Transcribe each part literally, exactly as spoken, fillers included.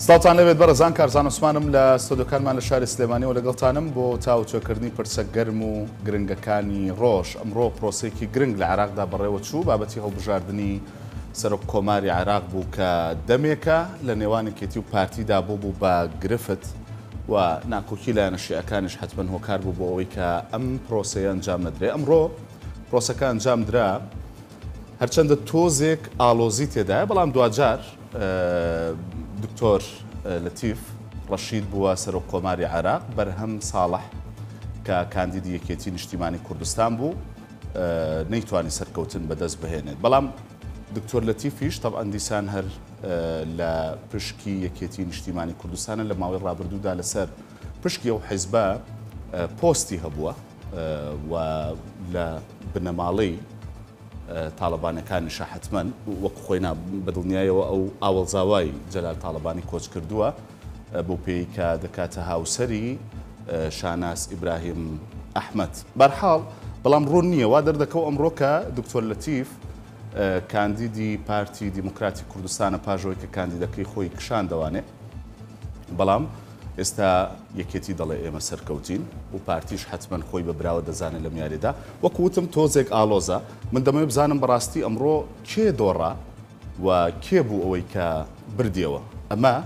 سلطان لبید برزان کارزان عثمانم لستودوکان من لشهر سلیمانی و لگلتانم با تاوتو کردنی پرسه گرم و گرنگکانی روش امرو پروسه که گرنگ لعراق دا بره و چوب بابتی هاو بجاردنی سرک کماری عراق بو که دمیکا لنیوانی کتیو پارتی دا بو بو با گرفت و ناکوکی لانشی اکانش حتما هو کار بو باوی که ام پروسه انجام ندره امرو پروسه که انجام دره هرچند توزیک آلوزی تیده بلام دواجار دكتور لطيف رشيد بواسر وقماري عراق برهم صالح ككانديدي كيتين اجتماعي كردستان بو نيتواني سركوتن بدز بهينت بلام دكتور لطيفيش طبعا ديسان هر لبرشكي كيتين اجتماعي كردستان لما ويرا بردودا لسر برشكي وحزبه بوستي هبوه ولا بنمالي طالبان كان شاحت من وقخوينا بدلنيايا أو أول زواي جلال طالباني كوش كردوا بوبيكا دكاتا هاوسري شاناس إبراهيم أحمد برحال بلام رونية وادر دكو أمروكا دكتور لطيف كانديدي بارتي ديمقراطي كردستان باجويكا كانديداكي خوي كشان دواني بلام استا یکیتی دل ایم سرکوتین و پارتیش حتما خوی ببرای دزانی لمیاری دا و کوتم توزیک آلوزه من دمیم بزنم براستی امرو که دوره و که بو اوی که بردیو اما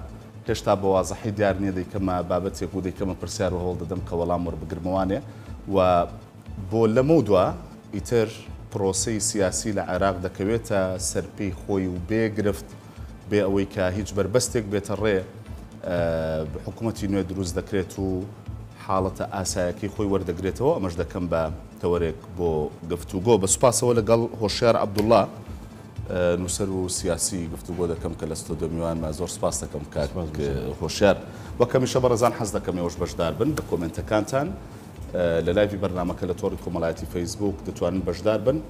کشته با واضحی دیار نیدی که ما بابتی بودی که ما پرسیار و هول دادم که ولامور بگرموانه و بول مودوا ایتر پروسه سیاسی لعراق دکویت سرپی خوی و بگرفت به اوی که هیچ بربستیک به تره حکومتی نوی دروز دکرێت و حالت ئاسایەکی خۆی وەردەگرێتەوە ئەمەش دەکەم بە تەوەرێک بۆ گفتوگۆ بە سوپاسەوە لەگەڵ هۆشیار عەبدوڵڵا نووسەر و سیاسی گفتوگۆ دەکەم کە لە ستۆدیۆ میوانمە زۆر سوپاس دەکەم کات هۆشیار و کەمیشە بەڕێزان حەز دەکەم ئێوەش بەشدار بن بە کۆمێنتەکانتان لە لایڤی بەرنامەکە لە تۆڕی کۆمەڵایەتی فەیسبوک دەتوانن بەشدار بن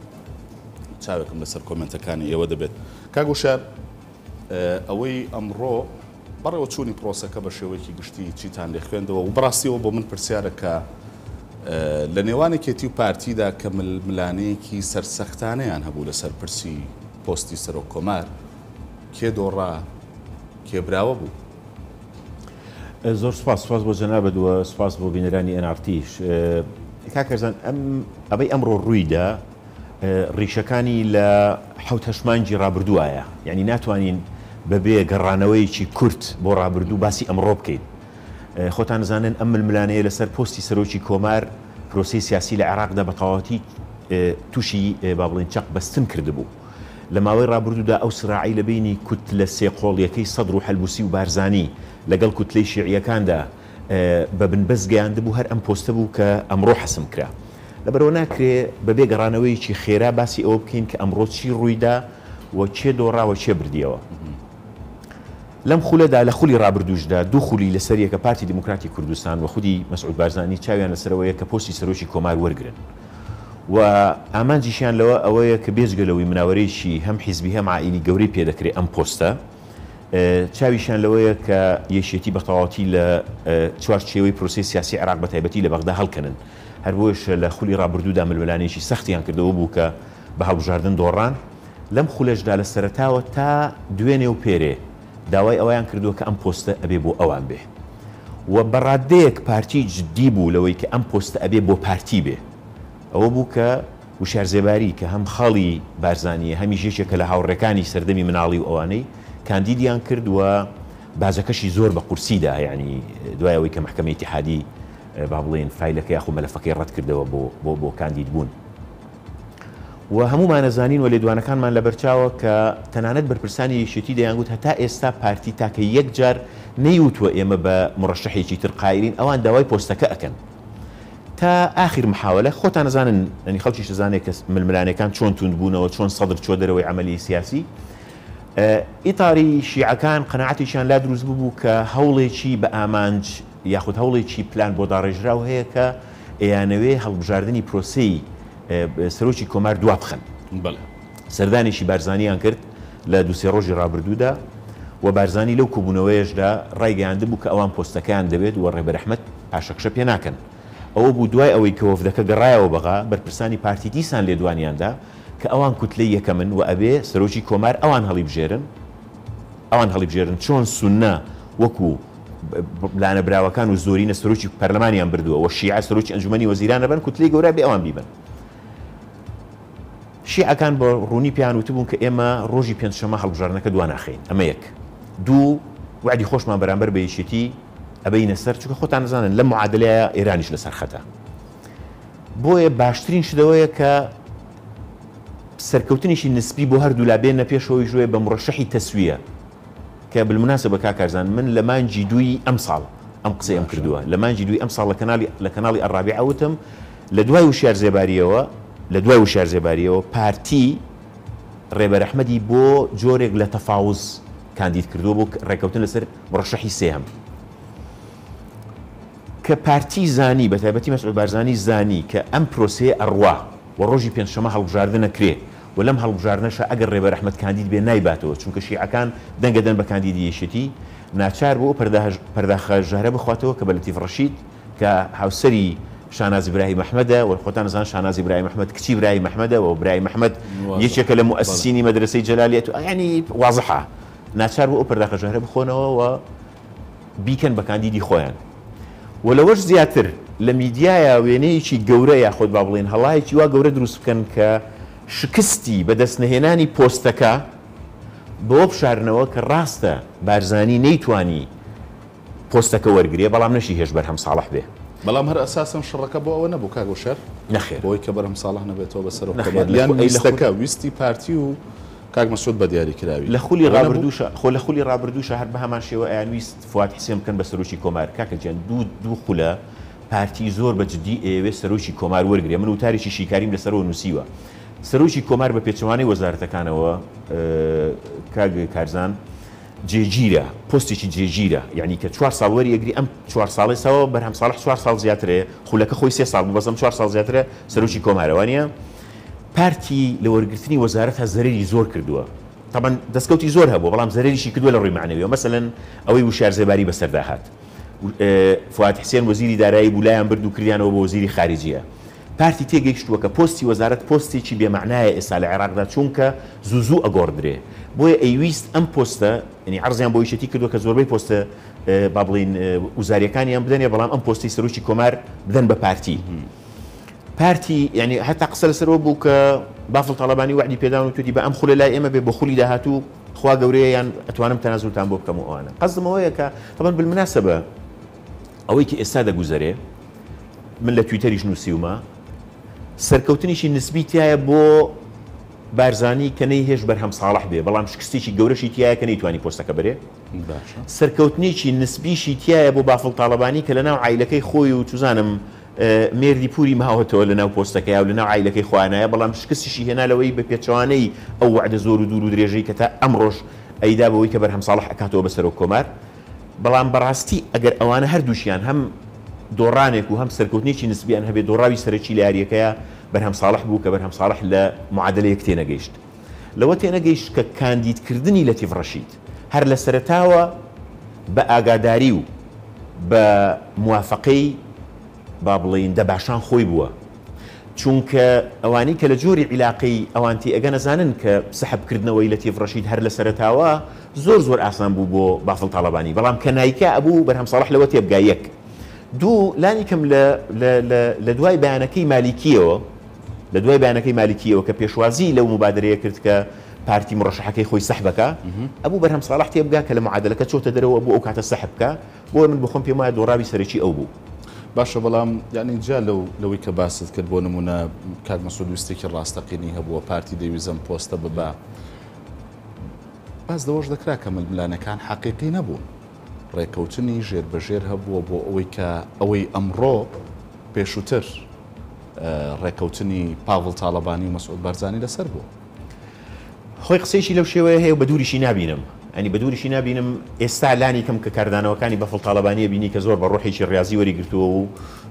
چاوێکم لەسەر کۆمێنتەکانی ئێوە دەبێت کاک هۆشیار ئەوەی ئەمڕۆ برای وچونی پروسه که باشیوی که گشتی چی تان لخوند و براستی او با من پرسیاره که لنیوانی که تیو پارتی دا کمل ملانی کی سرسختانه آنها بوده سرپرسی پستی سرکمار که دوره که برای بود. زور سپاس سپاس با جناب دو سپاس با گنرانی انارتیش که کردن ام ابی امر رویده ریشکانی ل حوتشمانجی رابردوایه یعنی نتوانین ببي قرانوي شي كرت بورا بردو باسي امروب كين خوتان زانن ام الملانيه لسر بوستي سروشي كومار بروسي سياسي العراق دا بقواتي توشي بابلين شق بس تنكردبو لما ويرا بردو دا او صراعي لبيني كتله سيقول يكي صدرو حلبوسي وبارزاني لقل كتله شيعيه كان دا ببن بزقي عندبو هر ام بوستبو كامرو حسم كرا لبروناكري ببي قرانوي شي خيرا باسي اوب كين كامرو شي رويدا وشي دورا وشي برديوا لم خلدا لخلي رابردوش دا دو خلي لسرية كبارتي ديمقراطي كردستان وخدي مسعود بارزاني تشاويان لسروية كبوستي سروشي كومار ورقرن وآمان جيشان لوا اويا كبيزقلوي مناوريشي هم حزبي هم عائلي قوري بيا دكري ام بوستا تشاويشان لوايا كيشيتي بطاواتي لتوارتشيوي بروسيس سياسي عراق بتايبتي لبغدا هلكنن هربوش لخلي رابردو دا ملولانيشي سختي هنكردو بوكا بهاو جاردن دوران لم خلج دا لسرتاو تا دويني وبيري داوای ئەویان کردووە کە ئەم پۆستە ئەبێ بۆ ئەوان بێ و بەڕادەیەک پارتی جدی بوو لەوەی کە ئەم پۆستە ئەبێ بۆ پارتی بێ ئەوە بوو کە وشارزێباری کە هەم خەڵی بارزانیە هەمی ژێشێکە لە هاوڕێکانی سەردەمی مناڵی و ئەوانەی کاندیدیان کردووە بازەکەشی زۆر بە قورسیدا یعنی دوای ئەوەی کە محکەمەی ئیتیحادی با بڵێن فایلەکە یاخۆ مەلەفەکەی ڕەت کردەوە بۆ بۆ کاندید بوون و همومان زانین و لێدوانەکانمان لەبەرچاوە کە تەنانەت بەرپرسانی یەشێتی دەیانگوت هەتا ئێستا پارتی تاکە یەکجار نەیوتوە ئێمە بە مڕەشحێکی تر قایرین ئەوان داوای پۆستەکە ئەکەن تا ئاخر محاولە خۆتان نەزانن ئەنی خەڵکیش دەزانێت کە ململانەکان چۆن توند بوونەوە چۆن سەدر چۆ دەرەوەی عەمەلی سیاسی ئیتاری شیعەکان قەناعەتیشیان لا دروست ببوو کە هەوڵێکی بە ئامانج یاخود هەوڵێکی پلان بۆ داڕێژراو هەیە کە ئەیانەوێ هەڵبژاردننی پرۆسەی سروشی کمار دو آبخن. بله. سردانشی بارزانیان کرد لدوسر روز رابردودا و بارزانی لو کوبنویج دا رایج عند بو کأوان پستکان دبید و رهبر رحمت عشق شپی نکن. او بودوای اوی کوف دکه جرای و بغا برپرسانی پارتی دیسان لدوانیان دا کأوان کتلیه کمن و آبی سروشی کمار آوان هلیب جرن آوان هلیب جرن چون سنّا وەکو لانە براوەکان و زۆرینە سەرۆکی پەرلەمانیان بردووە و شیعە سەرۆکی ئەنجومەنی وەزیرانە بن کوتلەی گەورە بێ ئەوان بیبن. شیعەکان بە ڕوونی پیان وتبوون کە ئێمە ڕۆژی پێنجشەمە هەڵبژاردنەکە دواناخین. ئەمە یەک. دوو وعدی خۆشمان بەرامبەر بە یەکێتی ئەبەینە سەر چونکە خۆتان نەزانن لەم معادلەیە ئێرانیش لەسەر خەتە. بۆیە باشترین شتەوەیە کە سەرکەوتنیشی نسبی بۆ هەردوو لابێنە پێشەوەی ژوێ بە مڕەشحی تەسویە کە بالمناسبە کاکارزان من لە مانجی دووی ئەم ساڵ ئەم قسەی ئەم کردووە لە مانجی دووی ئەم ساڵ لە کەناڵی لە کەناڵی ئەڕابیعە وتم لە دوای وشیار زێباریەوە لە دوای وشیار زێباریەوە پارتی ڕێبەر ئەحمەدی بۆ جۆرێک لە تەفاوز کاندید کردووە بۆ ڕێکەوتن لەسەر مڕەشحی سێهەم کە پارتی زانی بە تایبەتی مەسعود بارزانی زانی کە ئەم پرۆسێ ئەڕوا و ڕۆژی پێنجشەمە هەڵبژاردن نەکرێ و لەم هەڵبژاردنەشە ئەگەر ڕێبەر ئەحمەد کاندید بێ نایباتەوە چونکە شیعەکان دەنگەدەن بە کاندیدی یەشێتی ناچار بوو پەرداخە ژهرە بخواتەوە کە بە لەتیف ڕەشید کە هاوسەری شاناز ئیبراهیم ئەحمەدە و خۆتان دەزانن شاناز ئیبراهیم ئەحمەد کچی ئیبراهیم ئەحمەدەوە و ئیبراهیم ئەحمەد یەکێکە لە موئەسسینی مەدرسەی جەلالیەت و یعنی واضحە ناچار بوو ئەو پەرداخە ژهرە بخۆنەوە و بیکەن بە کاندیدی خۆیان ولەوەش زیاتر لە میدیایە وێنەیەکی گەورە یاخۆت با بڵێن هەڵایەکی وا گەورە دروست بکەن کە شکستی بەدەستنەهێنانی پۆستەکە بەوە بشارنەوە کە ڕاستە بارزانی نەیتوانی پۆستەکە وەرگێ بەڵام نەشی هێش بەرهەم ساڵح بێ بەڵام هەر ئەساسم شڕەکە بۆ ئەوە نەبوو کاگۆشەر نەخێر بۆی کە بەرهەم ساڵح نەبێتەوە بەسەرەکە ویستی پارتی و کاک مەسعود بە دیاریکراوی لە خولی ڕابردووشە خۆ لە خولی ڕابردووشە هەر بە هەمان شێوە ئەیان ویست فواد حسێن بکەن بە سەرۆکی کۆمار کاکەجیان دوو دوو خولە پارتی زۆر بە جدی ئێوێ سەرۆکی کۆمار وەرگێ من وتارێکی شیکاریم لەسەرەوە نووسیوە سەرۆکی کۆمار بە پێچوانەی وەزارەتەکانەوە کارزان جێگیرە پۆستێکی جێگیرە یعنی کە چوار ساڵ وەرەگری ئەم چوار ساڵی ساوە بەرهەم ساڵح چوار ساڵ زیاترێ خولەکە خۆی سێ ساڵ بەزەم چوار ساڵ زیاترە سەرۆکی کۆمارەوانە پارتی لە وەرگرتنی وەزارەت هە زەرەری زۆر کردووە تابان دەستکەوتی زۆر هەبوو بەڵام زەرریشی کردووە لە ڕووی معنەویەوە مەسەلەن ئەوەی وشیار زێباری بەسەرداهات فواد حسێن وەزیری دارایی بوو لایان برد و کردیانەوە بۆ وەزیری خارجیە پارتی تێگەیشتووە کە پۆستی وەزارەت پۆستێکی بێمەعنایە ئێستا لە عێراقدا چونکە زوو زوو ئەگۆڕدرێ بۆیە ئەیویست ئەم پۆستە یعنی عەرزیان بۆ یەشێتی کردووە کە زۆربەی پۆستە با بڵین وزاریەکانیان بدەنێ بەڵام ئەم پۆستەی سەرۆکی کۆمار بدەن بە پارتی پارتی یعنی حتا قسە لەسەرەوە بوو کە بافڵ تاڵەبانی وعدی پێداون و تودی بە ئەم خولە لای ئێمە بێ بۆ خولی داهاتوو خوا گەورەیە یان ئەتوانم تەنازولتان بۆ بکەم و ئەوانە قەزم ئەوەیە کە تەبەن بالمناسبە ئەوەی کە ئێستا دەگوزەرێ من لە تویتەریش نووسیومە سەرکەوتنیشی نسبی تایە بۆ بارزانی کە نەی هێش بەرهەم ساڵح بێ بەڵام شکستێکی گەورەشی تایە کە نەیتوانی پۆستەکە بەرێ سەرکەوتنیشی نسبیشی تایە بۆ بافڵ تاڵەبانی کە لەناو عیلەکەی خۆی و چوزانم مێردی پووری ماوەتەوە لەناو پۆستەکەی و لەناو عیلەکەی خوانایە بەڵام شکستیشی هێنالەوەی بە پێچوانەی ئەو وعدە زۆر و دوور و درێژەی کە تا ئەمڕۆژ ئەیدا بەوەی کە بەرهەم ساڵح ئەکاتەوە بەسەرۆک کۆمار بەڵام بەڕاستی ئەگەر ئەوانە هەردووشیان هەم دۆڕانێک و هەم سەرکەوتنێکی نسبیان هەبێت دۆڕاوی سەرەکی لە یاریەکەیە بەرهەم ساڵح بوو کە بەرهەم ساڵح لە معادلەیەک تێنەگەیشت لەوە تێنەگەیشت کە کاندیدکردنی لەتیف ڕەشید هەر لە سەرەتاوە بە ئاگاداری و بە موافقەی با بڵین دەباشان خۆی بووە چونکە ئەوانی کە لە جۆری عیلاقی ئەوانتی ئەگە نەزانن کە سەحبکردنەوەی لەتیف ڕەشید هەر لە سەرەتاوە زۆر زۆر ئاسان بوو بۆ بافڵ تاڵەبانی بەڵام کە نایکا ئەبوو بەرهەم ساڵح لەوە تێبگا یەک دوو لانی کەم لە دوای بەیانەکەی مالیکیەوە لە دوای بەیانەکەی مالیکیەوە کە پێشوازی لەو مبادرەیە کرد کە پارتی مڕەشحەکەی خۆی سەحب بکە ئەبوو بەرهەم ساڵح تێبگا کە لە معادلەکە چۆتە دەرەوە بوو ئەو کاتە سەحب بکە بۆیە من بخۆم پێم وایە دۆڕاوی سەرەکی ئەو بوو باشە بەڵام یعنی اینجا لەوەی کە باست کرد بۆ نمونە کاک مەسعود ویستێکی ڕاستەقینی هەبووە پارتی دەیویزم پۆستە ببا باز دەوەش دەکرا کە ململانەکان حەقیقی نەبوون ڕێکەوتنی ژێربەژێر هەبووە بۆ ئەوەی کە ئەوەی ئەمڕۆ پێشووتر ڕێکەوتنی پاڤڵ تاڵەبانی و مەسعود بارزانی لەسەر بوو خۆی قسەیشی لەو شێوەیە هەیە بە دووریشی نابینم ئەنی بە دووریشی نابینم ئێستا لانی کەم کە کاردانەوەکانی بەفڵ تاڵەبانیە بینی کە زۆر بە ڕۆحێکی ڕاضی وەریگرتووە و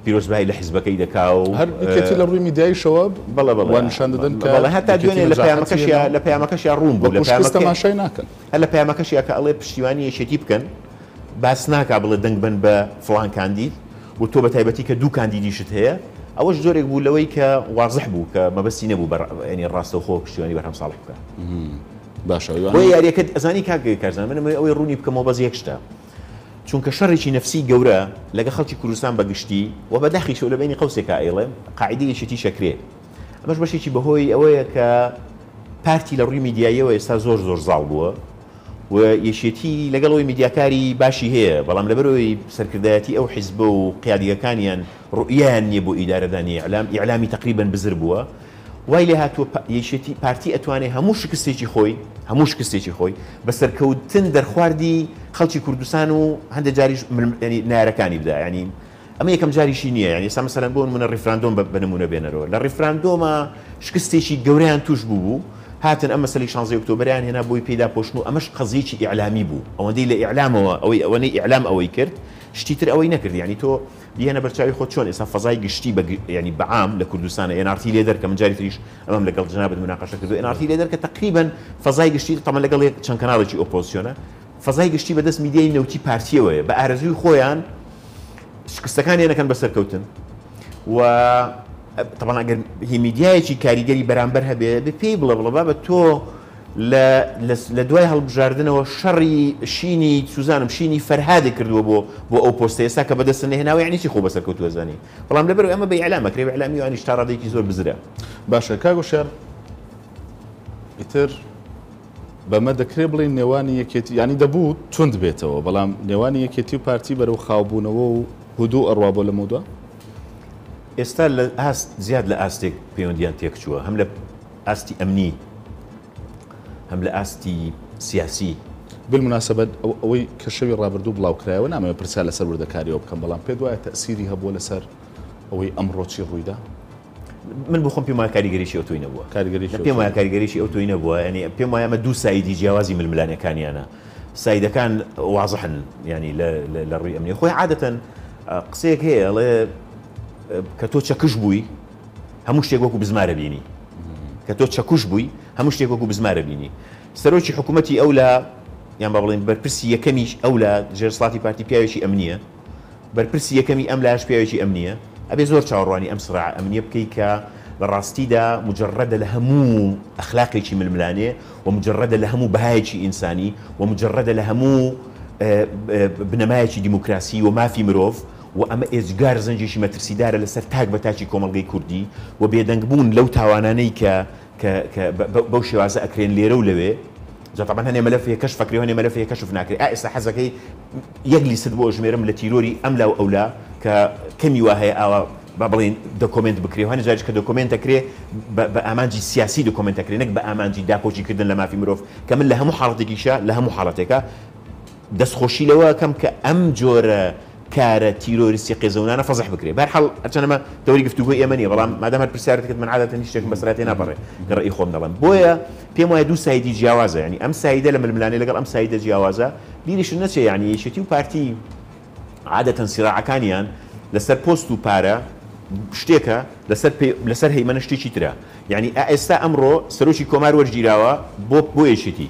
پیرۆزبای لە حیزبەکەی دەکاو هەر کێتی لە ڕووی میدیایشەوە بەڵە بەڵوان نیشان دەدەن کە هەتا دوێنێ لە پەیامەکەشیا لە پەیامەکەشیا ڕوون بوو لە پەیامەکەشیا تەماشای ناکەن هەر لە پەیامەکەشیا کە ئەڵێ پشتیوانی یەشێتی بکەن باس ناکا بڵێ دەنگ بن بە فڵان کاندید و تۆ بە تایبەتی کە دوو کاندیدیشت هەیە ئەوەش زۆرێک بوو لەوەی کە واضح بوو کە مەبەستی نەبوو بەڕێنی ڕاستەوخۆ پشتیوانی بەرهەم ساڵح بکە باشە یاریەکەت ئەزانی کاگەی کارزان منەوەی ئەوەی ڕوونی بکەمەوە بەز یەکشتە چونکە شەڕێکی نفسی گەورە لەگە خەڵکی کوردستان بەگشتی و بەداخی شەو لە بینی قوسێکا ئێڵێ قاعدەیەکی شەکرێ ئەمەش بەشێکی بەهۆی ئەوەیە کە پارتی لە ڕووی میدیایەوە ئێستا زۆر زۆر زاڵ بووە و یەشێتی لەگەڵەوەی میدیاکاری باشی هەیە بەڵام لەبەرەوەی سەرکردایەتی ئەو حیزبە و قیادیەکانیان ڕوئیان نییە بۆ ئیدارەدانی ئیعلام ئیعلامی تقریبا بزر بووە وای لێ هاتووە یەشێتی پارتی ئەتوانێ هەموو شکستێکی خۆی هەموو شکستێکی خۆی بەسەرکەوتن دەرخواردی خەڵکی کوردستان و هەندە جاریش نارەکانی بدا یعنی ئەمە یەکەم جاریشی نییە یعنی ئێستا مەسەڵەن بۆ نمونە ڕیفراندۆم بە نمونە بێنەرەوە لە ڕیفراندۆما شکستێکی گەوریان توش بوو هاتن ئەمە سەلی شانزە ئۆکتۆبەریان هێنا بۆی پێداپۆشتن و ئەمەش قەزیەکی ئیعلامی بوو ئەوەندەی لە ئیعلامەوە ئەوەی ئەوەنەی ئیعلام ئەوەی کرد شتی تر ئەوەی نەکرد یعنی تۆ بیهێنە بەرچاوی خۆت چۆن ئێستا فەزای گشتی یعنی بەعام لە کوردستانە ئێنارتی لێ دەرکە من جاری تریش ئەمەم لەگەڵ جنابت مناقەشە کردو ئێنارتی لێ دەرکە تقریبا فەزای گشتی تەمەن لەگەڵ چەند کەناڵێکی ئۆپۆزسیۆنە فەزای گشتی بەدەست میدیای نەوتی پارتیەوەیە بە ئارەزووی خۆیان شکستەکانیان نەکەن بەسەرکەوتن و طبعا اگر هي ميديايكي كاريگري برانبرها بي بلا بلا بابا تو ل لدواي هالبجاردن وشري شيني سوزان مشيني فرهاد كردو بو بو او بوستي ساكا بدسني هنا يعني شي خو بس كوتو زاني والله ملبر اما باعلامك ريب اعلامي يعني اشترى ديكي زور بزرع باشا كاغو شر يتر بمدى كريبلي نيواني يكيتي يعني دبو توند بيتو بلا نيواني يكيتي بارتي برو خاوبونو هدوء اروابو لموضوع استال هست زیاد لاستیک پیوندیان تیکچوه هم ل استی امنی هم ل استی سیاسی بالمناسبه اوی کشوی رابردو بلاو کراو نامه پرساله سرور دکاریو بکم بلان پدوای تاثیری هبول سر اوی امروچی رویدا من بخوم پیما کاریگریشی اوتوی نبوه کاریگریشی پیما کاریگریشی اوتوی نبوه یعنی پیما یم دو سایدی جوازی من ملانه کانی انا سایده کان واضحا یعنی ل ل روی امنی خو عاده قسیک هی الله کە تۆ چەکش بووی هەموو شتێک وەکو بزمارە بینی کە تۆ چەکش بووی هەموو شتێک وەکو بزمارە بینی سەرۆکی حکوومەتی ئەولا یان با بڵێن بەرپرسی یەکەمیش ئەولا ژێرسڵاتی پارتی پیاوێکی ئەمنیە بەرپرسی یەکەمی ئەم لایش پیاوێکی ئەمنیە ئەبێ زۆر چاوەڕوانی ئەم سڕع ئەمنیە بکەی کە لە ڕاستیدا مجرەدە لە هەموو ئەخلاقێکی ململانێ و مجرەدە لە هەموو بەهایەکی ئینسانی و مجرەدە لە هەموو بنەمایەکی دیموکراسی و مافی مرۆڤ وأما إزجار زنجيش مترسيدار لسرتاج بتاعي كومالجي كردي وبيدنجبون لو تعاوناني ك ك ك بوشي وعزاء كرين ليرولوي زي طبعا هني ملف هي كشف فكري وهني ملف هي كشف ناكري أئس حزك هي يجلس دبو جميرم لتيروري أم لا أو لا ك كم يواهي أو بابلين دوكومنت بكري وهني جالس كدوكومنت أكري بأمانجي سياسي دوكومنت أكري نك بأمانجي داكوجي كردن لما في مروف كمل لها محارتك إيشا لها محارتك دس خوشي لوا كم كأم جور كارة تيروريستي قيزونانا فضح بكري بارحال عشان ما دوري قفتوه يمنيه والله ما دام هالبرسيارتي كنت من عادة نشتك مسألتين أبري كرأي خوم نظام بويا بيما يدو سايدي جياوازة يعني أم سايدة لما الملاني لقال أم سايدة جياوازة ليش الناس يعني شتيو بارتي عادة صراع كانيان لسر بوستو بارا شتيكا لسر بي لسر هيمنة شتي شترا يعني أستا أمرو سروشي كومار ورجيراوا بوب بوي شتي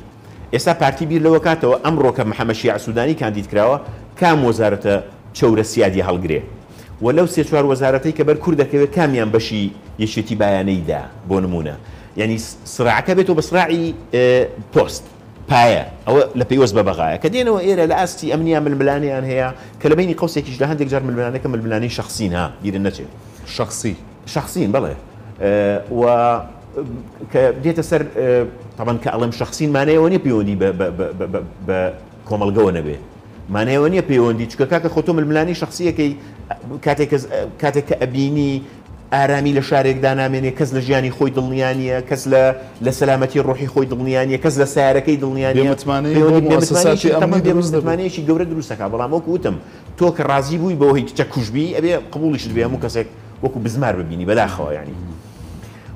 أستا بارتي بير لوكاتو أمرو كمحمد شيع السوداني كان ديت كراوا كام وزارة چورە سیادی هەڵگرێ و لەو سێ چوار وەزارەتەی کە بەر کوور دەکەوێت کامیان بەشی یەشێتی بایانەیدا بۆ نمونە یعنی سڕعەکە بێتەوە بە سڕاعی پۆست پایە ئەوە لە پێیوەست بە بەغایە کە دێنەوە ئێرە لە ئاستی ئەمنیان ململانیان هەیە کە لە بینی قوسێکیش لە هەندێک جار ململانەکە ململانەی شەخسین ها گیرن نەچێت شەخسی شەخسین بەڵێ و کە دێتە سەر تەبەن کە ئەڵێم شەخسین مانەیەوە نیە پەیوەندی بە کۆمەڵگەوە نەبێ معناه ونيا بيوندي تشكاكا ختم الملاني شخصيه كي كاتك كاتك ابيني ارامي لشارك دانا من كزل جياني خوي دلنيانيه كزل لسلامتي الروحي خوي دلنيانيه كزل ساركي دلنيانيه بمتماني بمؤسساتي امني بمتماني شي قبر دروسك بلا مو كوتم توك رازي بوي بو هيك تشكوشبي ابي قبول يشد بها مو كسك وكو بزمار ببيني بلا خو يعني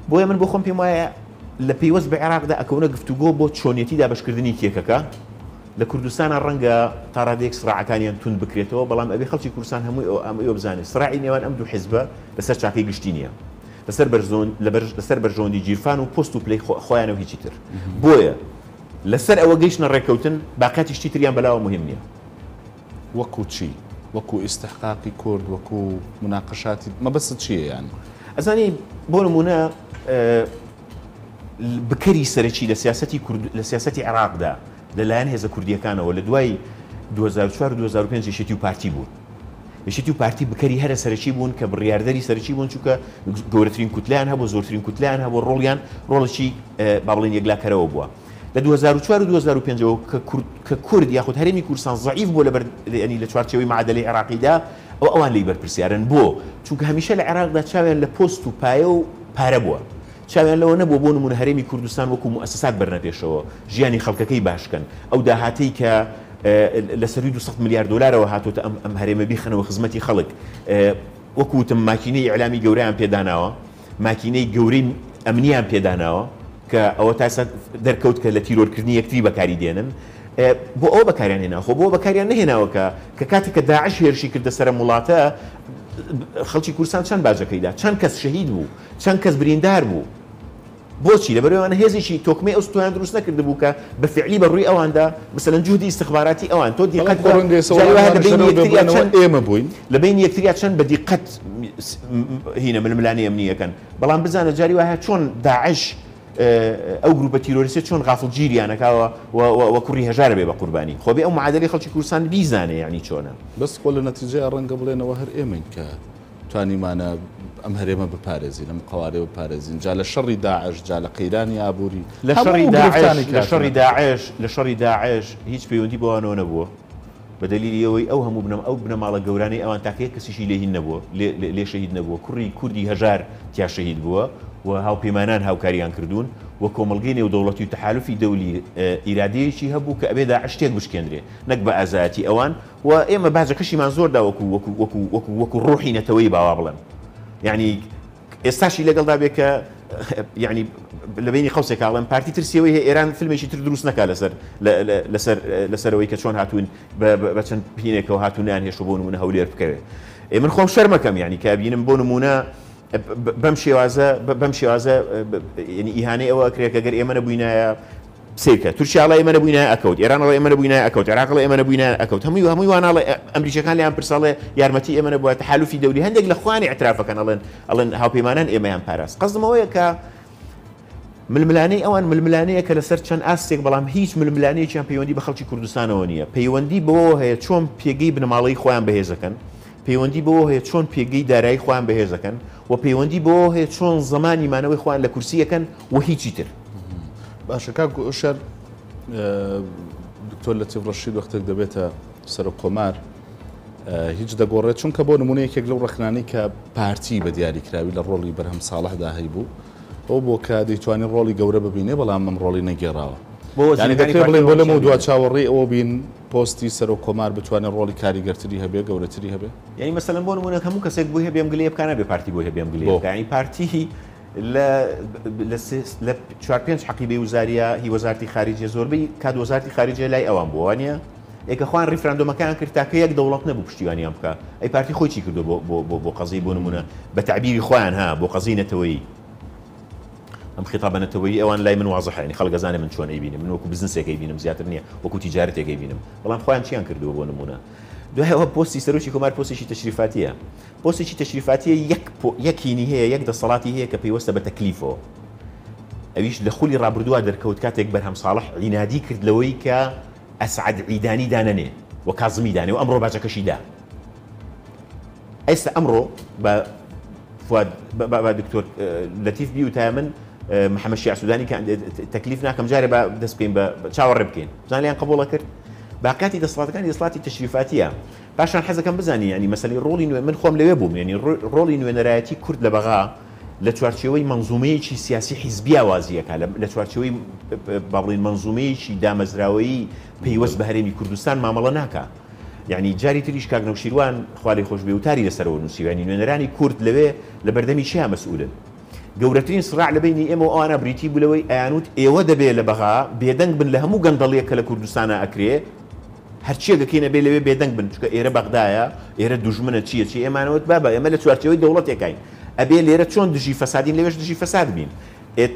بويا من بخم بما لبي وز بالعراق دا اكونك فتوغو بو تشونيتي دا باش كردني كيكاكا لكردستان الرنجة ترى ديك صراع كان ينتون بكريتو بلام أبي خلتي كردستان هم هم يوبزاني صراعي نيوان أمدو حزبة لسر شعبي قشتينيا لسر برزون لبرج لسر برجون دي جيرفان وبوستو بلاي خو خوانو هيجيتر بويا لسر أوجيشنا الركوتن باقات يشتيتريان بلاو مهمنيا وكو تشي وكو استحقاقي كورد وكو مناقشات ما بس تشي يعني أزاني بون منا أه بكري سرتشي لسياستي كرد لسياستي العراق ده للان هذا كرديا كان ولا دواي دو هزار و چوار دو هزار و پێنج شتی و پارتی بوون. شتی و پارتی بکەری هەرە سەرچی بوون کە بڕیاردەری سەرچی بوون چونکە گەورەترین کوتلیان هەبوو، زۆرترین کوتلیان هەبوو، ڕۆڵیان ڕۆڵی با بڵێن یەکلاکەرەوە بووە. لە دو هزار و چوار و دو هزار و پێنج کە کورد یاخود هەرێمی کوردستان ضعیف بووە لە چوارچێوەی معادلەی عێراقیدا، ئەو ئەوان لێی بەرپرسیارن بۆ چونکە هەمیشە لە عێراقدا چاویان لە پۆست و پایە و پارە بووە. چاویان لەوە نەبوو بۆ نمونە هەرێمی کوردستان وەکو موسەسات بەرنە پێشەوە، ژیانی خەڵکەکەی باشکەن، ئەو داهاتەی کە لسری دوصد میلیارد دلار و هاتو تام امهری مبیخن و خدمتی خلق وکوتم ماکینی اعلامی جوری ام پیدانه، ماکینی جوری امنی ام پیدانه که او تاسد در کوت که لطیرور کردنی یکتی بکاری دینن، با او بکاری نه، خوب او بکاری نه نه و که کاتی که داعش هرچی کرد سر ملاته خالقی کورسان چند باج کیده، چند کس شهید بو، چند کس بریندار بو. بوشي لبرو أنا هذي شيء توكمي أستوى أندروس نكرد بوكا بفعلي برؤي أو عنده مثلاً جهدي استخباراتي أو عنده دي قد جالوها لبين يكتري عشان إيه ما بوين لبين يكتري عشان بدي قد هنا من الملانية منية كان بلان بزانا جالوها شون داعش أو جروب تيروريست شون غافل جيري أنا كا وووكوري هجار بيبقى قرباني خو بي أو معادلة خلش كورسان بيزانة يعني شونه بس كل نتيجة رن قبلنا وهر إيه من كا تاني معنا امهري ما بباريزي لما قواري بباريزي جال الشر داعش جال قيراني ابوري لشر داعش لشر داعش لشر داعش هيك بيوندي بو انا نبو بدليل يوي اوهم ابن او ابن مال قوراني او انتاكي كسيشي ليه النبو ليه شهيد نبو كوري كردي هجار تاع شهيد بو وهاو بيمانان هاو كاريان كردون وكوملغيني ودولتي تحالفي دولي ارادي شي هبو كابي داعش تاك بشكندري نكب ازاتي اوان واما بعد كشي منظور دا وكو وكو وكو وكو, وكو روحي نتوي باوابلن يعني استاشي لقل دابك يعني لبيني خوسك على بارتي ترسيوي هي ايران فيلم شي تدروس نكاله سر لسر لسر ويك شلون هاتون باتن بينك وهاتون يعني شبون من هولير بكره من خوم شرمكم يعني كابين بونمونا بمشي وازا بمشي وازا يعني اهانه او اكريك غير ايمن بوينا سيكا ترشي على ايمن بوينا اكوت ايران على ايمن بوينا اكوت العراق على ايمن بوينا اكوت هم هم وانا على امريكا كان لي امبرساله يارمتي ايمن بو تحالف دولي هندق لاخواني اعترافه كان الله الله هاو بيمانان ايمن باريس قصد ما وياك ململاني اوان ململانيه كلا سرشان اسيك بلام هيش ململانيه تشامبيوندي بخلشي كردستان اونيه بيوندي بو هي تشوم بيجي بن مالي خوان بهزكن بيوندي بو هي تشون بيجي داري خوان بهزكن وبيوندي بو هي تشون زماني مانوي خوان لكرسيه كان وهيجيتر باشه کاکو اشار دکتر لطیف رشید وقتی دبیت سر قمار هیچ دگوره چون کبون منی که گلو رخنانی که پارتی بدیاری کردی ل رولی برهم صالح دهایی بود او با کادی توانی رولی جوره ببینه بله من رولی نگیرم. یعنی دکتر بله بله موضوع چاوری او بین پستی سر قمار بتوانی رولی کاریگرتری هبی جوره تری هبی. یعنی مثلا بون منی که ممکن سگ بویه بیم گلیب کنن به پارتی بویه بیم گلیب کنی پارتی لا لا چوار پێنج حقیبه وزاريه هي وزاره خارجيه زوربي كاد وزاره خارجيه لا اوان بوانيه اك اخوان ريفراندوم كان كرتاكي يك دولتنا بوشتيواني امكا اي بارتي خو چي كردو بو بو بو قضيه بونمونه بتعبير اخوان ها بو قضيه توي ام خطابنا توي اوان لا من واضح يعني خلق زانه من شلون يبيني من وكو بزنس هيك يبيني زياتني وكو تجارتي هيك يبيني والله اخوان شي كردو بونمونه دو هو بوستي سروشي كمار بوستي شي تشريفاتيه بوستي شي تشريفاتيه يك يكيني هي يك د صلاتي هي كبي وسته بتكليفه اويش لخولي رابردوا دركوت كاتك برهم صالح عنادي كرد لويكا اسعد عيداني دانني وكاظمي داني وامره باجك شيدا اس امره با فؤاد با دكتور لطيف بيو تامن محمد الشيع السوداني كان تكليفنا كم جاري با دسبين با تشاور ربكين زين لي قبوله كرد باقاتي دصلات كان دصلاتي تشريفاتيه باش نحز كم بزاني يعني مثلا رولي من خوم لويبو يعني رولي من رايتي كرد لبغا لتوارشوي منظومه شي سياسي حزبيه وازيه كلام لتوارشوي بابلين منظومه شي دامزراوي بيوس بهريمي كردستان ما ملناكا يعني جاري تريش كاغنو شيروان خوالي خوش بيوتاري لسرو نسي يعني من راني كرد لوي لبردمي شي مسؤول جورترين صراع لبيني ام وانا بريتي بلوي ايانوت ايوا دبي لبغا بيدنج بن لهمو غندليه كلا كردستان اكري هرچیه که این بیله بیادنگ بند چون ایران بغداده ایران دشمنه چیه چیه ایمان وقت بابا ایمان لطورتی وی دولتی که این ابیل ایران چون دچی فسادیم لیش دچی فساد بیم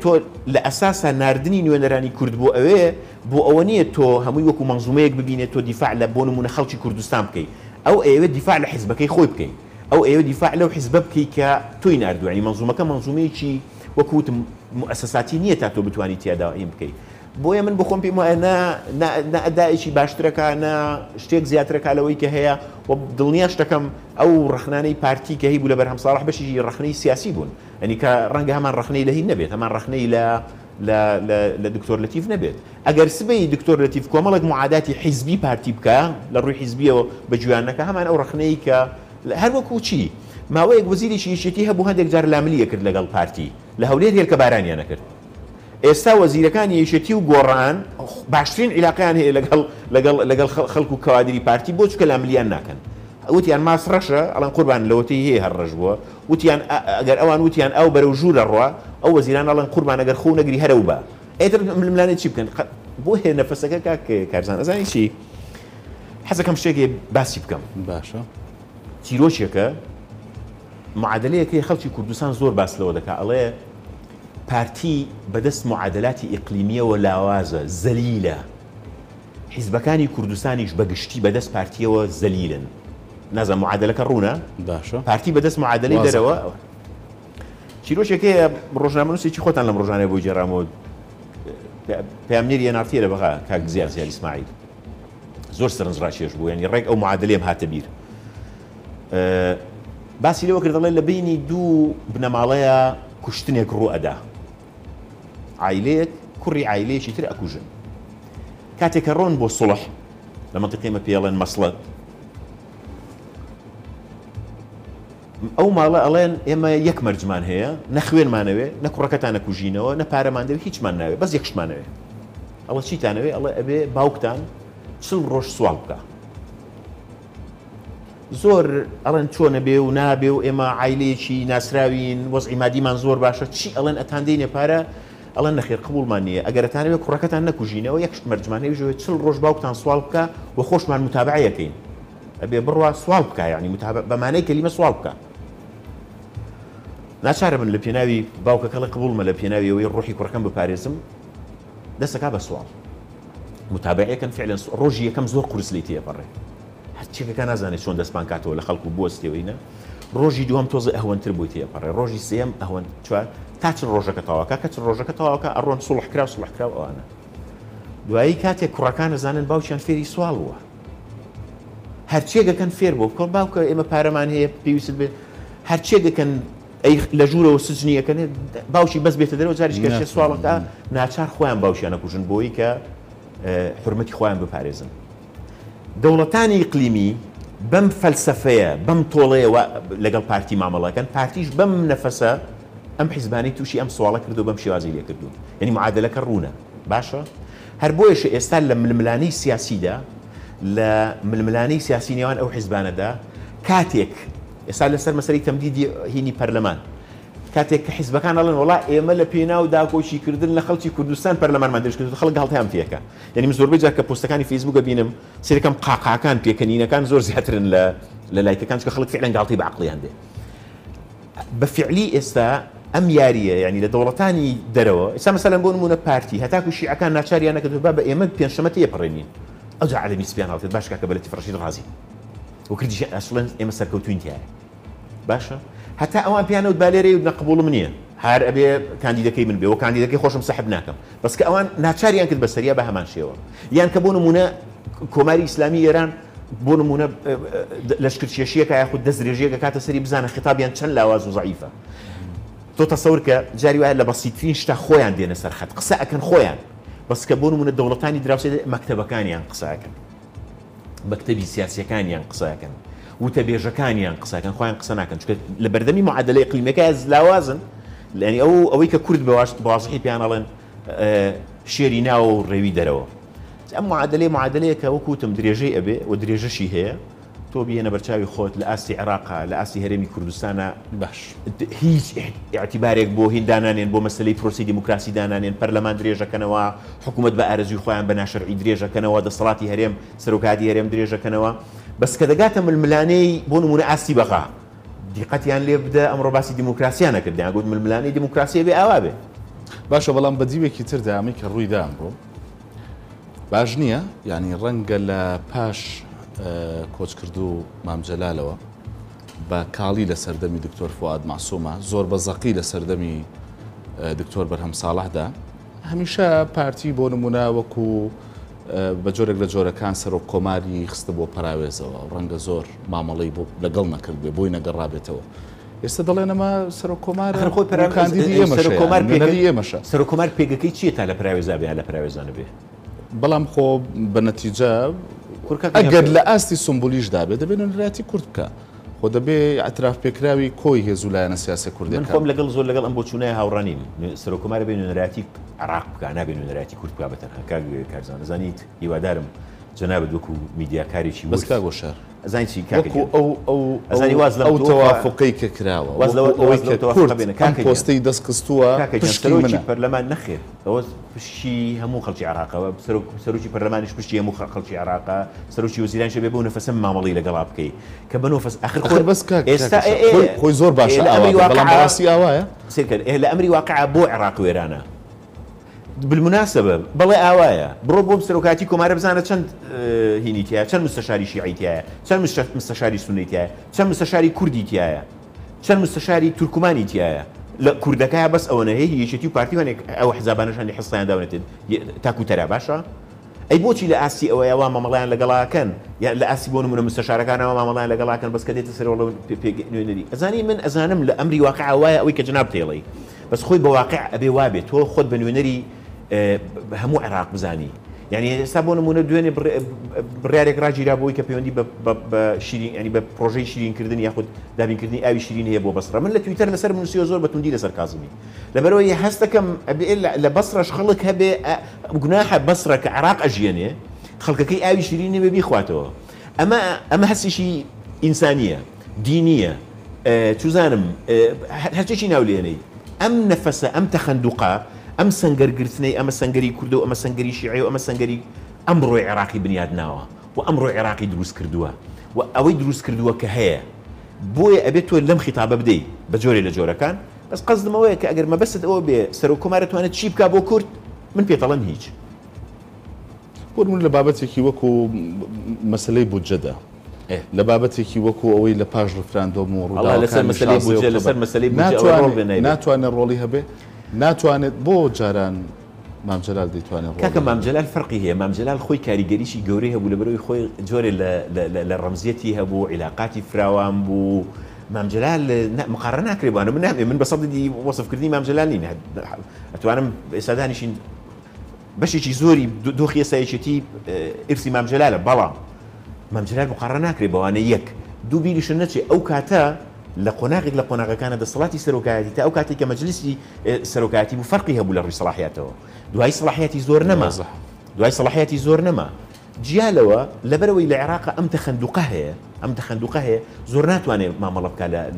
تو لاساس نردنی نویرانی کرد بو اوه بو آوانی تو همون وکو منظومه یک ببینه تو دفاع لبونو منخالتی کردستان بکی او ایوه دفاع لحزب کی خوب کی او ایوه دفاع لو حزب کی که توی نردو یعنی منظومه که منظومه چی وکوت مؤسساتی نیت تو بتوانی تیادا ایم بکی بوی من بخوام پیما نه نه نه ادایشی باشتره که نه شتیک زیادتره که لوی که هیا و دلیلش تکم او رخنایی پارتی که هی بوله برهم صالح باشی رخنایی سیاسی بون. یعنی که رنگه همان رخنایی لهی نبیت همان رخنایی ل ل ل دکتر لطیف نبیت. اگر سبی دکتر لطیف کاملاً معاداتی حزبی پارتی بکه لروی حزبی و بجوان که همان او رخنایی که هر وقتی ما وی وزیری شیشتیه بو هندک جار لاملیه کرد لگال پارتی لهولیه دیال کبارانی نکرد. استا وزیرکانی یشتی و گوران باشترین علاقه‌ای لگال لگال لگال خلق و کادری پارتی بود که لاملیان نکن. وقتیان ماسرشه الان قربان لوتیه هر رجوا. وقتیان اگر آوان وقتیان آو بر وجود روا آو وزیران الان قربان اگر خون اگری هر وبا. ایتر ململانه چی بکن؟ بوه نفسک که کارزن از این چی؟ حس کم شیعه باسی بکم. باشه. تیروشی که معادله که خالقی کردستان زور باس لوده که الله پارتی بدست معادلات اقلیمی و لوازم زلیله حزبکانی کردستانیش بگشتی بدست پارتی و زلیلن نزد معادله کرونه داشته پارتی بدست معادله دروا چی روشه که روزنامه‌نویسی چی خودت انجام روزنامه بوجرامود پیامنیری نارتیه بگه که زیادی اسماعیل زور سرنزراشیش بود یعنی رگ او معادله مهات بیر باسی لوا کرد الله لبینی دو بنمالیا کشتنی کرو ادا عائله کری عائله شتر اکوچن کاتکرون با صلح لمنطقه ما پیالن مسلط او مالا الان اما یک مرجمان هیا نخوین منوی نکرکتان اکوچینه و نپاره منده هیچ منوی بس یکش منوی الله چی تنوی الله ابی باوکتان چل روش سوالکا زور الان چونه بیو نابیو اما عائله چی ناسراین وضع مادی من زور باشه چی الان اتاندینه پاره الان نخیر قبول منیه اگر اتاندیم کرکتان نکوچینه و یکش مرجمانه بیجوی چل روش باوکتان سوالکا و خوش من متابعه کین ابی برو سوالکا یعنی متابع به معنی کلمه سوالکا نشعر من لبيناوي باوكا كلا قبول من لبيناوي ويروحي كركم بباريسم ده سكابة سؤال متابعية كان فعلا روجية كم زور كورسليتية برا هالشيء كان أزاني شون دس بانكاته ولا خلقوا بوستي وينا روجي دوام توزع أهون تربويتية برا روجي سيم أهون شو تاتش الروجة كتواكا كاتش الروجة كتواكا أرون صلح كراو صلح كراو أو أنا دواي كاتي كركان أزاني باوشان فيري سؤالوا هالشيء كان فير بو كل باوكا إما بارمان هي بيوصل ب هالشيء كان ای لجوره و سجنیه کنه باوشی بس بهتره و جاریش کرده سوال داره ناتشار خوان باوشی آنها کوچن بویی که حرمتی خوان بپریزن دولتانی اقلیمی بام فلسفه بام طوله و لگال پارتی معامله کن پارتیش بام نفسه ام حزبانی توشی ام سوال کرده بام شوازیلی کرده یعنی معادله کرونه باشه هر بویش استعلام ململانی سیاسی ده ل ململانی سیاسی نیوان او حزبانه ده کاتیک استعلام سر مسئله تمدیدی هینی پارلمان کاتی که حزب کان الان ولله ایمال پینا و داکوشی کردن لخالتی کردستان پارلمان مندرش کرد خالق حالت هم فیه که یعنی مزور بجای که پست کانی فیسبوک بینم سری کم قاقع کان پیه کنینه کان زور زیادترن ل لایک کانش که خالق فعلا حالتی بعقلی هنده بفعلی است آمیاریه یعنی لدولتانی دروا استعلام مثلا بونمون پارتی هتاکوشی عکان نشاری آن کدوم باب ایمال پیان شمتیه پرینی آجر علمی سپیان حالت باش که کبالتی فرشید غازی وكردش أصلاً إما سركوتين تيار باشا حتى أوان بيانه وباليري ودنا قبوله منين هار أبي كانديدا كي من بي وكانديدا كي خوشم صاحبناكم بس كأوان ناتشاري ينكد بسرية بها مانشيوا يعني كبونه منا كوماري إسلامي إيران بونه منا لشكرشيشية كياخد دزريجية كاتا سري بزانا خطاب يعني شن لواز وضعيفة تو تصور كجاري وأهل بسيط فين شتا خويا عندنا سرخت قصاء كان خويا بس كبونه من الدولتاني دراسة مكتبة كان يعني قصاء كان مكتبي سياسي كان ينقصا كان وتبيج كان ينقصا كان خوان قصنا كان شكل لبردمي معادله اقليميه كاز لوازن يعني او اويك كرد بواسط بواصحي بيان الان شيريناو ريوي درو اما معادله معادله كوكوتم دريجي ابي ودريجه شي هي تو بينا برشاوي خوت لاسي عراقه لاسي هرمي كردستان باش هيج اعتبارك بو هندانان بو مسلي بروسي ديمقراطي دانان برلمان دريجه كنوا حكومه بارزوي خوان بنا شرعي دريجه كنوا د صلاتي هرم سروكادي هرم دريجه كنوا بس كدقاتم الملاني بون مناسي بقى دقتي ان ليبدا امر باسي ديمقراطي انا كدا اقول الملاني ديمقراطيه باوابه باش والله بديوي كثير دامي كروي دام برو باجنيه يعني رنقل باش کۆچ کرد و مامجلالەوە بە کاڵی لە سەردەمی دکتۆر فواد مەعسوومە زۆر بەزەقی لە سەردەمی دکتۆر بەرهەم ساڵحدا همیشه پارتی بونمونا و کو بجورگ لجورا کانسر و کماری خسته با پرایز و رنگ زور معاملی با لگل نکرده بوی نگر رابطه و استدلال ما سر و کمار خود پرایز سر و کمار پیگه میشه سر و کمار پیگه کی چیه تا لپرایز آبی لپرایز آنبی بلام خوب به نتیجه اگر لاستی سمبولیش داره دبیرن راتی کرد که خود دبی اعتراف پیکراوی کویه زولان سیاسی کرده من خوب لگل زول لگل امبوشونه هورانیم سر و کمار دبیرن راتی عراق بکن دبیرن راتی کرد که بتن هکار کارزان زنیت ایوادارم جناب دوکو میدیا کاریشی بس کاغوشار زنی چی کاغوشار او او او توافقی کراو وازل توافق بین کاغوشار پستی دستکستوا پشکی پرلمان نخیر اوز پشی همو خلچی عراقه و سرو سروچی پرلمانش پشی همو خلچی عراقه سروچی وزیرانش ببونه فسم معاملی لقلاب کی کبنو فس آخر خود بس کاغوشار خوی زور باشه آوا بلام براسی آوا سرکن اهل امری واقع بو عراق ویرانه بالمناسبة بلا أوايا بروبو سرقاتيكو ما ربزانة كان هينيتيا كان مستشاري شيعيتيا كان مستشاري سنيتيا كان مستشاري كرديتيا كان مستشاري تركمانيتيا لا كردكها بس أو أنا هي يشتيو بارتي أو حزابانش عندي حصة داونتد تاكو ترى باشا أي بوشي لأسي أوايا وما مغلان لقلا كان يعني لأسي بونو من مستشارك أنا وما مغلان لقلا كان بس كديت تصير والله بيجنوني أزاني من أزانم لأمري واقع أوايا ويك جناب تيلي بس خوي بواقع أبي وابت هو خد بنونري همو عراق بزاني يعني سابون مونه دويني بريارك راجي رابوي كبيوندي بشيرين يعني ببروجي شيرين كردن ياخذ دابين كردني اوي شيرين هي بو بصره من تويتر لسر من سيوزور بتوندي لسر كاظمي لبروي هستكم الا لبصره شخلك هبي جناحه بصره كعراق اجياني خلقك اوي شيرين بي اخواته اما اما هسي شيء انسانيه دينيه تزانم هسي شيء ناوليني ام نفسه ام تخندقه ام سنجر قرثني ام سنجري كردو ام سنجري شيعي ام سنجري امرو عراقي بنيادناوا وامرو عراقي دروس كردوها واوي دروس كردوها كهيا بويا ابيتو لم خطابه بدي بجوري لجورا كان بس قصد ما وياك اقر ما بس او بي سروكو مارتو انا تشيب كابو كرد من بيطلن هيج بون من لبابتي كي وكو مساله بوجده لبابتي كي وكو اوي لباج رفراندوم ورود الله لسر مساله بوجده لسر مساله بوجده ناتو انا روليها به ناتوانێت بۆ جاران مام جەلال دەیتوانێت کاکە مام جەلال فەرقی هەیە مام جەلال خۆی کاریگەریشی گەورەی هەبوو لەبەرەوەی خۆی جۆرێ لە ڕەمزیەتی هەبوو عیلاقاتی فراوان بوو مام جەلال مقارنە ناکرێ بوانە من نامێ من بە سەدی وەسفکردنی مام جەلال نین ئەتوانم ئێستا دانیشین بەشێکی زۆری دۆخی ئێسایەتیەتی ئرسی مام جەلالە بەڵام مام جەلال مقارنە ناکرێ بەوانە یەک دوو بیریشن نەچێ ئەو کاتە لقناقك لقناقك كانت صلاتي سروكاتي تاوكاتي كمجلسي سروكاتي بفرقها بولا صلاحياته دواي صلاحياتي زور نما دواي صلاحياتي زور نما جيالوا لبروي العراق ام تخندقها ام تخندقها زورنات وانا ما ملبك لا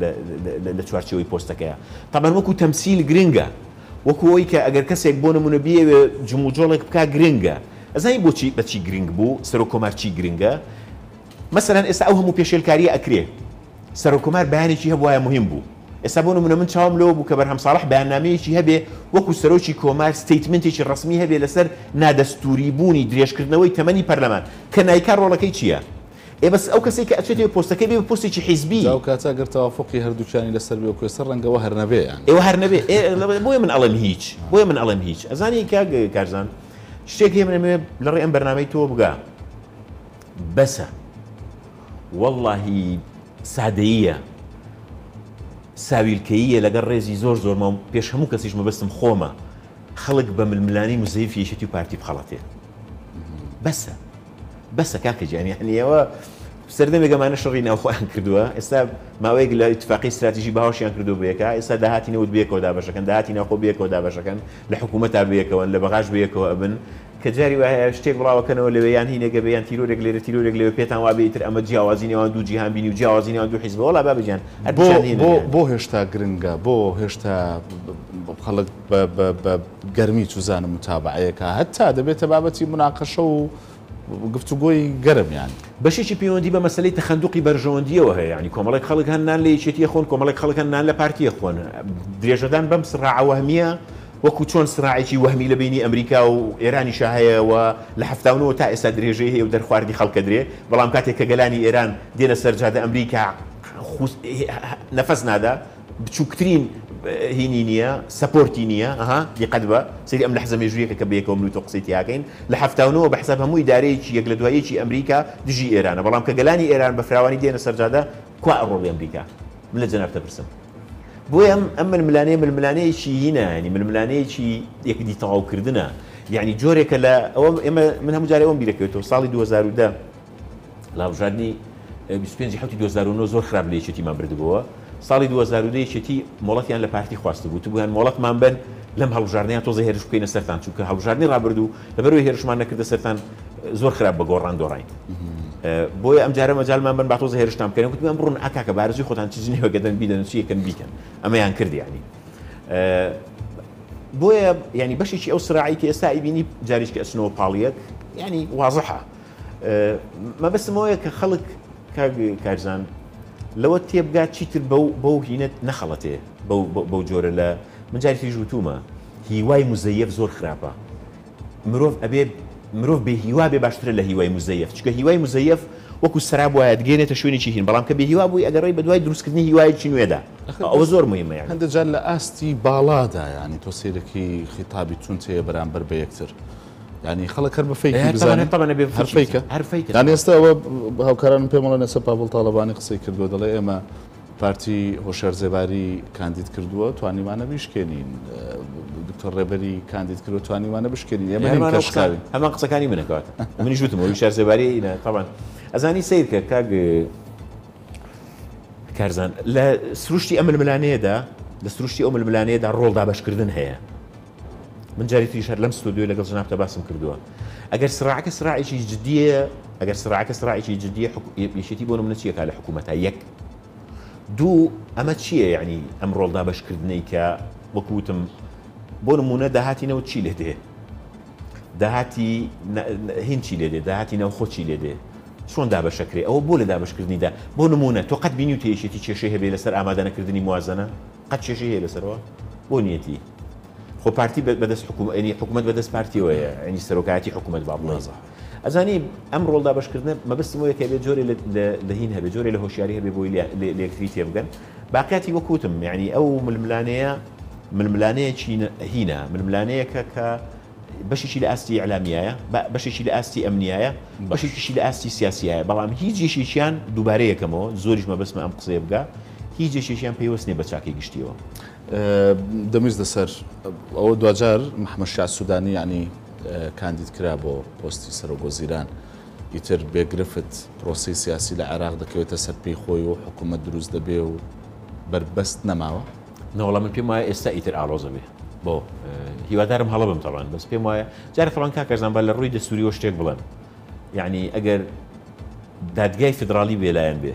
لا تشوارشي بوستك طبعا وكو تمثيل جرينجا وكو ويكا اگر كسك بون منبيه جموجولك بكا جرينجا زي بوشي باتشي جرينجبو سروكومارشي جرينجا مثلا اسا اوهمو بيشيل كاري اكريه سروكمار بياني شي هبوايا مهم بو اسابونو من من شاوم لو بكبرهم صالح بيانامي شي هبي وكو سروشي كومار ستيتمنتي الرسمي هبي لسر نادستوري بوني دريش كردنوي ثمانية برلمان كنايكار والله كيتشيا اي بس او كسيك اتشتي بوستا كيبي بوستي شي حزبي او كاتا غير توافقي هردوشاني لسر بي وكو سر رنقا وهرنبي يعني اي وهرنبي اي بويا من الم هيج بويا من الم هيج ازاني كا كارزان شتي من لري ام برنامج تو بقى بس والله سادهیه ساویلکیه لگر رزی زور زور ما پیش همون کسیش ما بستم خوامه خلق بململانی مزیفیه شتیو پارتی بخلاته بسه بسه کاکه جان یعنی و سرده میگم من شرین او خواهن کردوه استا ما ویگ اتفاقی استراتیجی باهاشیان کردو بیکا استا دهاتی نود بیکا و دابشکن دهاتی ناخو بیکا و دابشکن لحکومتا بیکا و لبغاش بیکا و ابن كجاري واشتيك براو كانوا اللي بيان هنا كبيان تيرو رجلي تيرو رجلي بيتان وابيتر اما جاوازيني وعندو جيهان بيني وجاوازيني وعندو حزب والله باب جان بو بو بو هشتا جرينجا بو هشتا بخلق بقرمي توزان متابعه حتى دبيت بابتي مناقشه وقفتوقوي قرم يعني بشي شي بيوندي بمساله تخندقي برجونديه وهي يعني كومالك خلق هنان لي شتي اخون كومالك خلق هنان لبارتي اخون دريجدان بمسرعه وهميه وەکو چۆن سراعێکی وەهمی لە بینی ئەمریکا و ئێرانیشە هەیەەوە لە هەفتاونەوە تا ئێستا درێژەی هەیە و دەرخواردی خەڵکە درێ بەڵام کاتێک کە گەلانی ئێران دێنە سەرجادە ئەمریکا نەفەس نادا بچووکترین هينينيا سبورتينيا اها لقدبه سيري ام لحظه مجري كبيكم لتقسيتي هاكين لحفتاونو بحسابها مو اداري يقلدوهايشي امريكا دجي ايران بلام كجلاني ايران بفراواني دينا سرجاده كوارو بامريكا من الجناب تبرسم بويم اما الملانيه من الملانيه شي هنا يعني من الملانيه شي يكدي تاو كردنا يعني جوري كلا اما منها مجاري ام بيركيتو صالي ألفين وعشرة لا وجدني بيسبنجي حوتي ألفين وتسعة زور خراب لي شتي ما بردبوا صالي ألفين وعشرة شتي مولاتيان لبارتي خواسته بو تبو هان مولات ما بن لم هالجارني تو زهرش كاين سرطان شوك هالجارني رابردو لبرو هيرش ما نكد سرطان زور خراب بغوران دوراين بويا ام جاره مجال ما بن بعتو زهرش تام كاين كنت امرون اكاك بارزي خوتان تجني وقدن بيدن شي كان بيكن اما يان كرد يعني بويا يعني باش شي او صراعي كي سايبيني جاريش كاسنو باليك يعني واضحه ما بس مويك خلق كارزان لو تيبقى تشيتر بو بو هنا نخلته بو بو جور لا من جاري في جوتوما هواي مزيف زور خرابه مروف ابي مروف بهوا بي باشتر له هواي مزيف تشك هواي مزيف وكو سراب واد جينه تشويني شيهن بلام كبي هوا بو اقري بدوي دروس كدني هواي شنو يدا او زور مهمه يعني عند جال استي بالادا يعني توصيلك خطابي تونتي برامبر بيكتر يعني خلق كرب فيك بزاف طبعا ابي فيك عارفيك يعني استوى هاوكران بيمول نسب بابل طالباني قسي كردو دلا اما بارتي هوشر زباري كانديد كردو تواني معنا بيشكنين دكتور ربري كانديد كردو تواني معنا بيشكنين يا بني كشكاري هما قسكاني منك هات ومن جوتهم هوشر زباري طبعا ازاني سيد كاك كارزان لا سروشتي ام الملانيه دا لسروشتي ام الملانيه دا الرول دا باش كردن هي من جاري تيشر لم استوديو لقل جناب تباسم كردوها اگر صراعك صراع شيء جديه اگر صراعك صراع شيء جديه شيء تيبونه من شيء على حكومتها يك دو اما شيء يعني امر الله باش كردني ك وكوتم بونمونه دهاتي نو تشي لده دهاتي هين تشي لده دهاتي نو خو تشي لده شلون دا باش كري او بول دا باش كردني دا بونمونه توقد بينيوتي شيء تشي شيء بلا سر امادانه كردني موازنه قد شيء شيء بلا سر بونيتي خو بارتي بدس حكومه يعني حكومه بدس بارتي ويا يعني سروكاتي حكومه بابلي صح ازاني امر والله باش كردنا ما بس مويا كي بجوري لهينها بجوري لهوشياريها ببويليا ليكتريتي بقن باقياتي وكوتم يعني او من الملانيه من الملانيه هنا من الملانيه ك باش شي لاستي اعلاميه باش شي لاستي امنيه باش شي لاستي سياسيه بلام هيجي شي شان دوباره كمو زوريش ما بس ما ام قصي بقى هيجي شي شان بيوسني بتاكي قشتيو دميز دسر او دوجار محمد شاه السوداني يعني كانديد كرابو بوستي سرو وزيران يتر بيغرفت بروسيس سياسي للعراق دكيو تسر بي خويو حكومه دروز دبيو بربست نماوا لا والله من بي ما استايتر علوزمي بو هي دارم هلبم طبعا بس بي ما جاري طبعا كاكر زنبال الرويد السوري وشتيك بلان يعني اگر دادگای فدرالي بيلاين به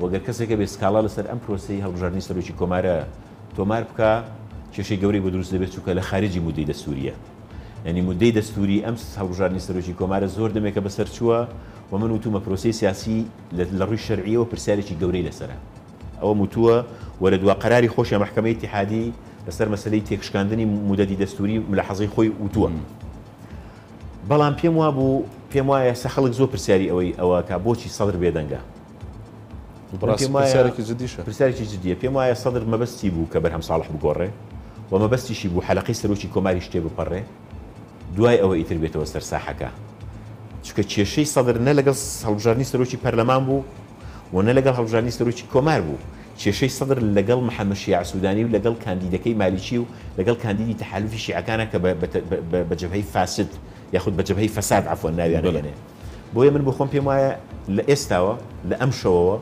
وگر كسي كبي سكالا لسر ام بروسي هالجارني سرو شي كومارا تۆمار بکە کێشەی گەورەی بۆ دروست دەبێت چونکە لە خارجی مودەی دەستوریە یعنی مودەی دەستوری ئەم هەڵبژاردنی سەرۆکی کۆمارە زۆر دەمێکە بەسەر چووە و من وتومە پرۆسەی سیاسی لە ڕووی شەرعیەوە پرسیارێکی گەورەی لەسەرە ئەوە وتووە وەرە دوا قەراری خۆشیە مەحکەمەی ئیتیحادی لەسەر مەسلەی تێکشکاندنی مودەتی دەستوری ملاحەزەی خۆی وتووە بەڵام پێم وا بوو پێم وایە سە خەڵک زۆر پرسیاری ئەوەی ئەوە کە بۆچی سەدر بێدەنگە برسالة جديدة برسالة جدية في ما صدر ما بس تيبو كبرهم صالح بقرة وما بس تيشيبو حلقي سروشي كوماري شتيبو برة دواي أو إيتر بيتو سر ساحكا شو كشي صدر نلقى هالجارني سروشي برلمان بو ونلقى هالجارني سروشي كومار بو شي صدر لقى محمد شيع السوداني ولقى كانديدا كي ماليشي ولقى كانديدي تحالفي شيعة كان بجبهي فاسد ياخذ بجبهي فساد عفوا ناوي يعني بويا من بخون في ما لاستوى لأمشوا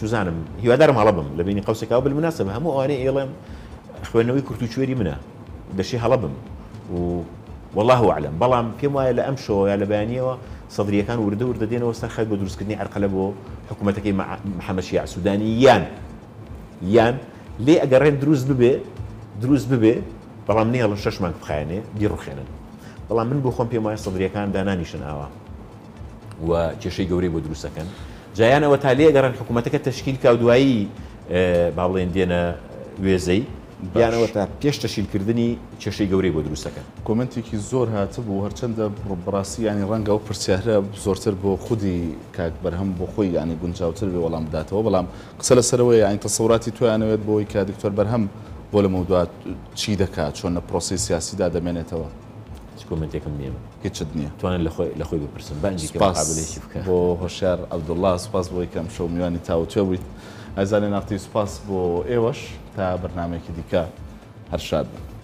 شو زانم هي دارم هلبم لبيني قوسك او بالمناسبه همو اني يلم اخوانوي كرتوشوري منها ده شي هلبم و والله اعلم بلام كيما يا لامشو يا لبانيه صدري كان ورده ورده دين وسخه بدرس كني عرقلبو حكومتك مع محمد شيع السودانيان يان لي اقرن دروز ببي دروز ببي بلام ني يلا شش مانك بخاني ديرو خينا بلام من بوخم بيما صدري كان داناني شناوا وتشي غوري بدروس كان جایانە و تالی ئەگەڕێن حکوومەتەکە تشکیل کە دوایی با بڵێن دێنە وێزەی بیانەوە تا پێش تەشیلکردنی کێشەی گەورەی بۆ دروستەکە کۆمنتێکی زۆر هاتبوو هەرچەندە بڕاستی ینی ڕەنگە و پرسیارە زۆرتر بۆ خودی کاک بەرهەم بۆ خۆی ینی گونجاوتر بێ وەڵام بداتەوە بەڵام قسە لەسەرەوەی یانی تەسەوراتی تویانەوێت بۆی کە دکتۆر بەرهەم بول موضوع چی دکات چون پروسه سیاسی داده منه تو. چکومنتی کم نیم. کیچد نیا. تو آن لخوی لخوی بپرسن. بانجی که مقابلهش بکن. با هوشیار عبدالله سپاس بوی کم شو میانی تاو توی. از آن نقطی سپاس بو ایوش تا برنامه کدیکا هر شب.